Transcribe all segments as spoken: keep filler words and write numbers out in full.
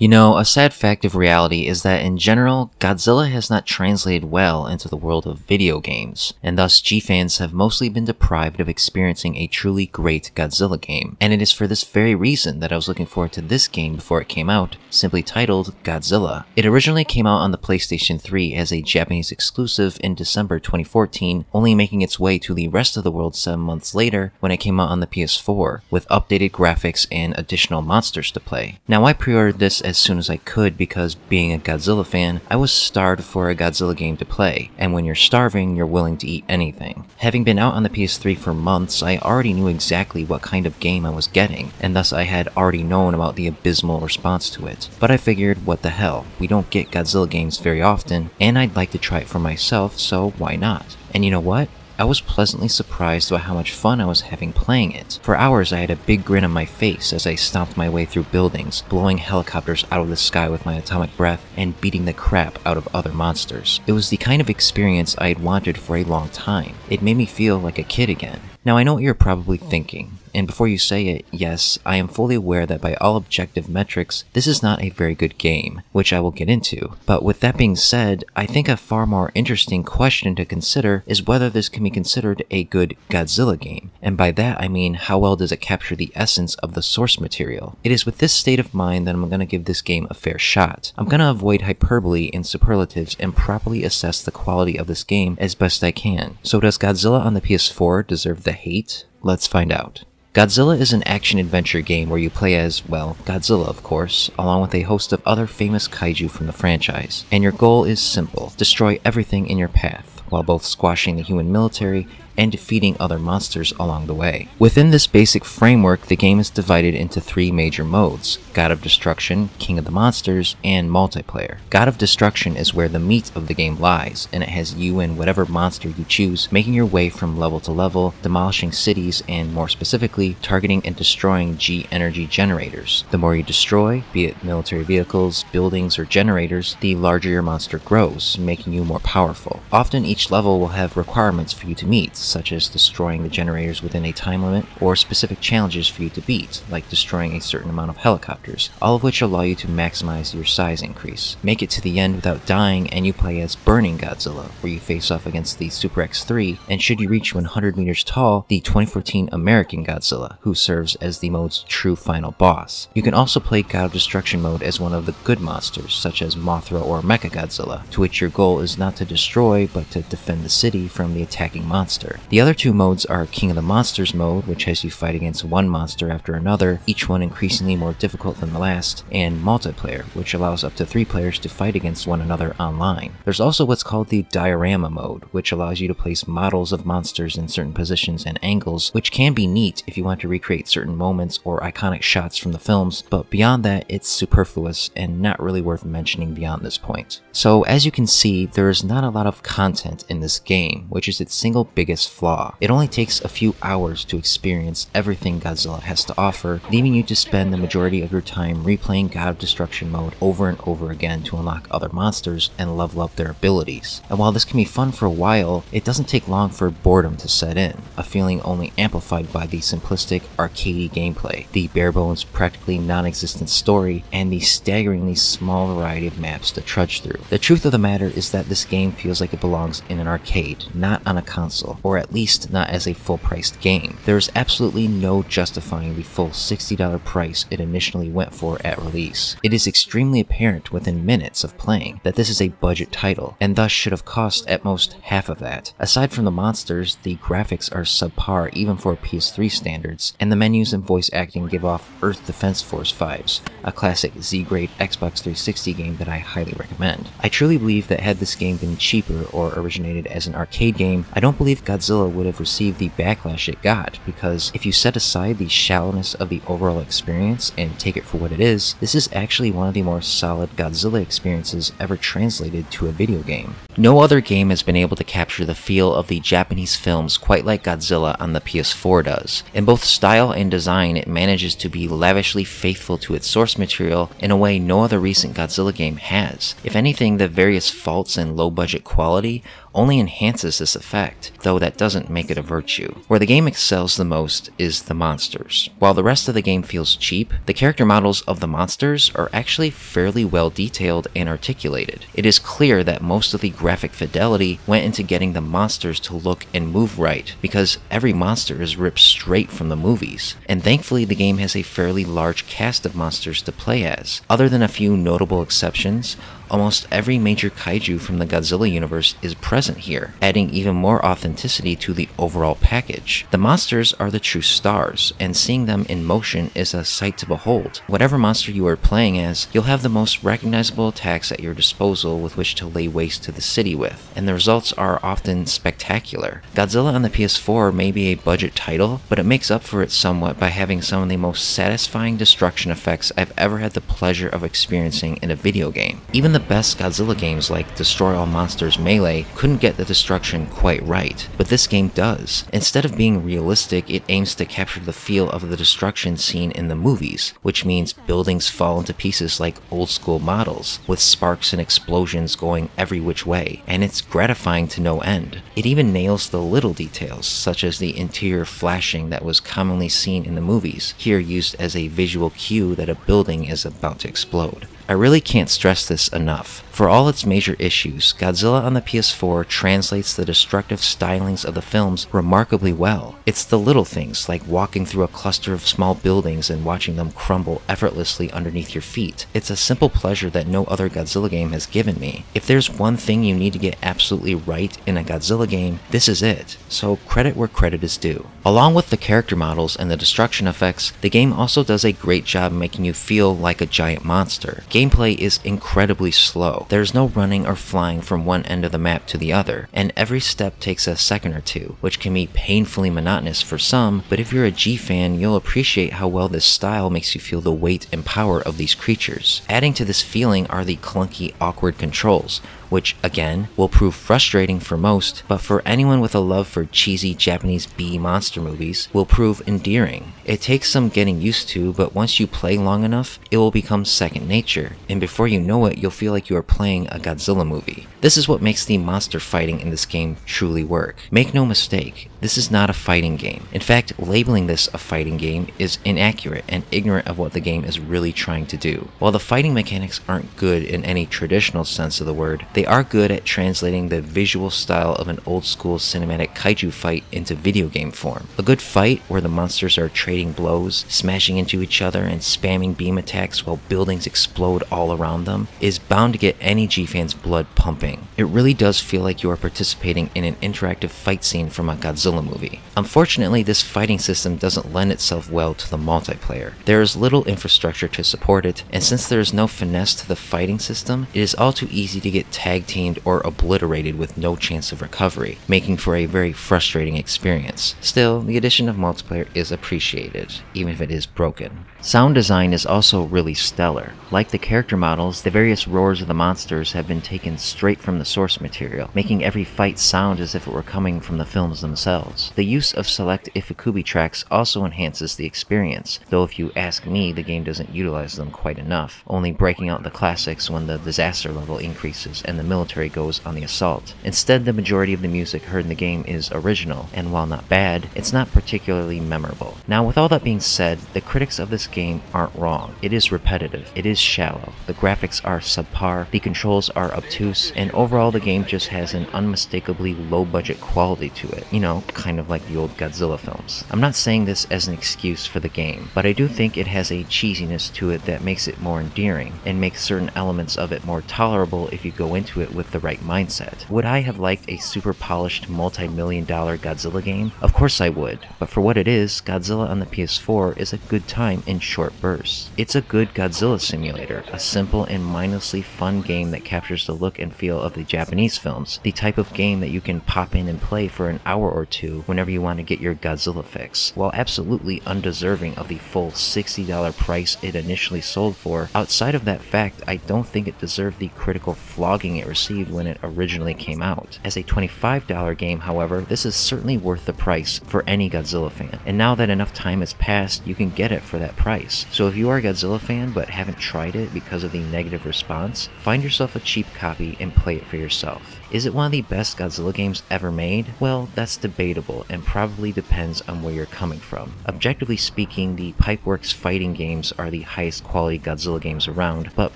You know, a sad fact of reality is that in general, Godzilla has not translated well into the world of video games, and thus G-fans have mostly been deprived of experiencing a truly great Godzilla game. And it is for this very reason that I was looking forward to this game before it came out, simply titled Godzilla. It originally came out on the PlayStation three as a Japanese exclusive in December twenty fourteen, only making its way to the rest of the world seven months later when it came out on the P S four, with updated graphics and additional monsters to play. Now, I pre-ordered this as soon as I could because, being a Godzilla fan, I was starved for a Godzilla game to play, and when you're starving, you're willing to eat anything. Having been out on the P S three for months, I already knew exactly what kind of game I was getting, and thus I had already known about the abysmal response to it. But I figured, what the hell, we don't get Godzilla games very often, and I'd like to try it for myself, so why not? And you know what? I was pleasantly surprised by how much fun I was having playing it. For hours I had a big grin on my face as I stomped my way through buildings, blowing helicopters out of the sky with my atomic breath, and beating the crap out of other monsters. It was the kind of experience I had wanted for a long time. It made me feel like a kid again. Now, I know what you're probably thinking, and before you say it, yes, I am fully aware that by all objective metrics, this is not a very good game, which I will get into. But with that being said, I think a far more interesting question to consider is whether this can be considered a good Godzilla game, and by that I mean how well does it capture the essence of the source material. It is with this state of mind that I'm going to give this game a fair shot. I'm going to avoid hyperbole and superlatives and properly assess the quality of this game as best I can. So does Godzilla on the P S four deserve the hate? Let's find out. Godzilla is an action-adventure game where you play as, well, Godzilla of course, along with a host of other famous kaiju from the franchise. And your goal is simple: destroy everything in your path, while both squashing the human military and defeating other monsters along the way. Within this basic framework, the game is divided into three major modes: God of Destruction, King of the Monsters, and Multiplayer. God of Destruction is where the meat of the game lies, and it has you and whatever monster you choose making your way from level to level, demolishing cities, and more specifically, targeting and destroying G-energy generators. The more you destroy, be it military vehicles, buildings, or generators, the larger your monster grows, making you more powerful. Often each level will have requirements for you to meet, such as destroying the generators within a time limit, or specific challenges for you to beat, like destroying a certain amount of helicopters, all of which allow you to maximize your size increase. Make it to the end without dying, and you play as Burning Godzilla, where you face off against the Super X three, and should you reach one hundred meters tall, the twenty fourteen American Godzilla, who serves as the mode's true final boss. You can also play God of Destruction mode as one of the good monsters, such as Mothra or Mechagodzilla, to which your goal is not to destroy, but to defend the city from the attacking monster. The other two modes are King of the Monsters mode, which has you fight against one monster after another, each one increasingly more difficult than the last, and Multiplayer, which allows up to three players to fight against one another online. There's also what's called the Diorama mode, which allows you to place models of monsters in certain positions and angles, which can be neat if you want to recreate certain moments or iconic shots from the films, but beyond that, it's superfluous and not really worth mentioning beyond this point. So, as you can see, there is not a lot of content in this game, which is its single biggest flaw. It only takes a few hours to experience everything Godzilla has to offer, leaving you to spend the majority of your time replaying God of Destruction mode over and over again to unlock other monsters and level up their abilities. And while this can be fun for a while, it doesn't take long for boredom to set in, a feeling only amplified by the simplistic, arcadey gameplay, the bare-bones, practically non-existent story, and the staggeringly small variety of maps to trudge through. The truth of the matter is that this game feels like it belongs in an arcade, not on a console, or at least not as a full-priced game. There is absolutely no justifying the full sixty dollar price it initially went for at release. It is extremely apparent within minutes of playing that this is a budget title, and thus should have cost at most half of that. Aside from the monsters, the graphics are subpar even for P S three standards, and the menus and voice acting give off Earth Defense Force vibes, a classic Z-grade Xbox three sixty game that I highly recommend. I truly believe that had this game been cheaper or originated as an arcade game, I don't believe God Godzilla would have received the backlash it got, because if you set aside the shallowness of the overall experience and take it for what it is, this is actually one of the more solid Godzilla experiences ever translated to a video game. No other game has been able to capture the feel of the Japanese films quite like Godzilla on the P S four does. In both style and design, it manages to be lavishly faithful to its source material in a way no other recent Godzilla game has. If anything, the various faults and low-budget quality only enhances this effect, though that doesn't make it a virtue. Where the game excels the most is the monsters. While the rest of the game feels cheap, the character models of the monsters are actually fairly well detailed and articulated. It is clear that most of the graphic fidelity went into getting the monsters to look and move right, because every monster is ripped straight from the movies, and thankfully the game has a fairly large cast of monsters to play as. Other than a few notable exceptions, almost every major kaiju from the Godzilla universe is present here, adding even more authenticity to the overall package. The monsters are the true stars, and seeing them in motion is a sight to behold. Whatever monster you are playing as, you'll have the most recognizable attacks at your disposal with which to lay waste to the city with, and the results are often spectacular. Godzilla on the P S four may be a budget title, but it makes up for it somewhat by having some of the most satisfying destruction effects I've ever had the pleasure of experiencing in a video game. Even the The best Godzilla games like Destroy All Monsters Melee couldn't get the destruction quite right, but this game does. Instead of being realistic, it aims to capture the feel of the destruction seen in the movies, which means buildings fall into pieces like old school models, with sparks and explosions going every which way, and it's gratifying to no end. It even nails the little details, such as the interior flashing that was commonly seen in the movies, here used as a visual cue that a building is about to explode. I really can't stress this enough. For all its major issues, Godzilla on the P S four translates the destructive stylings of the films remarkably well. It's the little things, like walking through a cluster of small buildings and watching them crumble effortlessly underneath your feet. It's a simple pleasure that no other Godzilla game has given me. If there's one thing you need to get absolutely right in a Godzilla game, this is it, so credit where credit is due. Along with the character models and the destruction effects, the game also does a great job making you feel like a giant monster. Gameplay is incredibly slow. There's no running or flying from one end of the map to the other, and every step takes a second or two, which can be painfully monotonous for some, but if you're a G fan, you'll appreciate how well this style makes you feel the weight and power of these creatures. Adding to this feeling are the clunky, awkward controls, which, again, will prove frustrating for most, but for anyone with a love for cheesy Japanese B monster movies, will prove endearing. It takes some getting used to, but once you play long enough, it will become second nature, and before you know it, you'll feel like you are playing a Godzilla movie. This is what makes the monster fighting in this game truly work. Make no mistake, this is not a fighting game. In fact, labeling this a fighting game is inaccurate and ignorant of what the game is really trying to do. While the fighting mechanics aren't good in any traditional sense of the word, they are good at translating the visual style of an old-school cinematic kaiju fight into video game form. A good fight, where the monsters are trading blows, smashing into each other, and spamming beam attacks while buildings explode all around them, is bound to get any G-fan's blood pumping. It really does feel like you are participating in an interactive fight scene from a Godzilla movie. Unfortunately, this fighting system doesn't lend itself well to the multiplayer. There is little infrastructure to support it, and since there is no finesse to the fighting system, it is all too easy to get tag-teamed or obliterated with no chance of recovery, making for a very frustrating experience. Still, the addition of multiplayer is appreciated, even if it is broken. Sound design is also really stellar. Like the character models, the various roars of the monsters have been taken straight from the source material, making every fight sound as if it were coming from the films themselves. The use of select Ifukube tracks also enhances the experience, though if you ask me, the game doesn't utilize them quite enough, only breaking out the classics when the disaster level increases and the military goes on the assault. Instead, the majority of the music heard in the game is original, and while not bad, it's not particularly memorable. Now, with all that being said, the critics of this game aren't wrong. It is repetitive, it is shallow, the graphics are subpar, the controls are obtuse, and overall the game just has an unmistakably low-budget quality to it. You know, kind of like the old Godzilla films. I'm not saying this as an excuse for the game, but I do think it has a cheesiness to it that makes it more endearing, and makes certain elements of it more tolerable if you go into it with the right mindset. Would I have liked a super polished multi-million dollar Godzilla game? Of course I would, but for what it is, Godzilla on the P S four is a good time in short bursts. It's a good Godzilla simulator, a simple and mindlessly fun game that captures the look and feel of the Japanese films, the type of game that you can pop in and play for an hour or two to whenever you want to get your Godzilla fix. While absolutely undeserving of the full sixty dollar price it initially sold for, outside of that fact, I don't think it deserved the critical flogging it received when it originally came out. As a twenty-five dollar game, however, this is certainly worth the price for any Godzilla fan, and now that enough time has passed, you can get it for that price. So if you are a Godzilla fan but haven't tried it because of the negative response, find yourself a cheap copy and play it for yourself. Is it one of the best Godzilla games ever made? Well, that's debatable and probably depends on where you're coming from. Objectively speaking, the Pipeworks fighting games are the highest quality Godzilla games around, but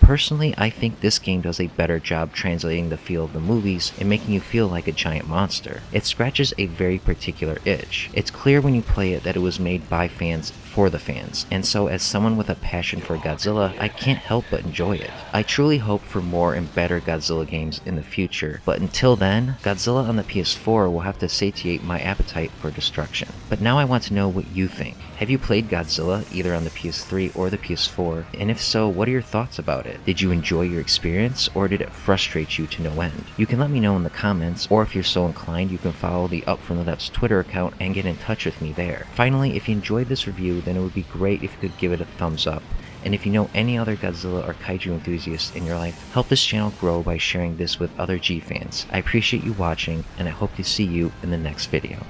personally I think this game does a better job translating the feel of the movies and making you feel like a giant monster. It scratches a very particular itch. It's clear when you play it that it was made by fans for the fans, and so as someone with a passion for Godzilla, I can't help but enjoy it. I truly hope for more and better Godzilla games in the future, but until then, Godzilla on the P S four will have to satiate my appetite for destruction. But now I want to know what you think. Have you played Godzilla either on the P S three or the P S four, and if so, what are your thoughts about it? Did you enjoy your experience, or did it frustrate you to no end? You can let me know in the comments, or if you're so inclined, you can follow the Up From The Depths Twitter account and get in touch with me there. Finally, if you enjoyed this review, then it would be great if you could give it a thumbs up. And if you know any other Godzilla or kaiju enthusiasts in your life, help this channel grow by sharing this with other G fans. I appreciate you watching, and I hope to see you in the next video.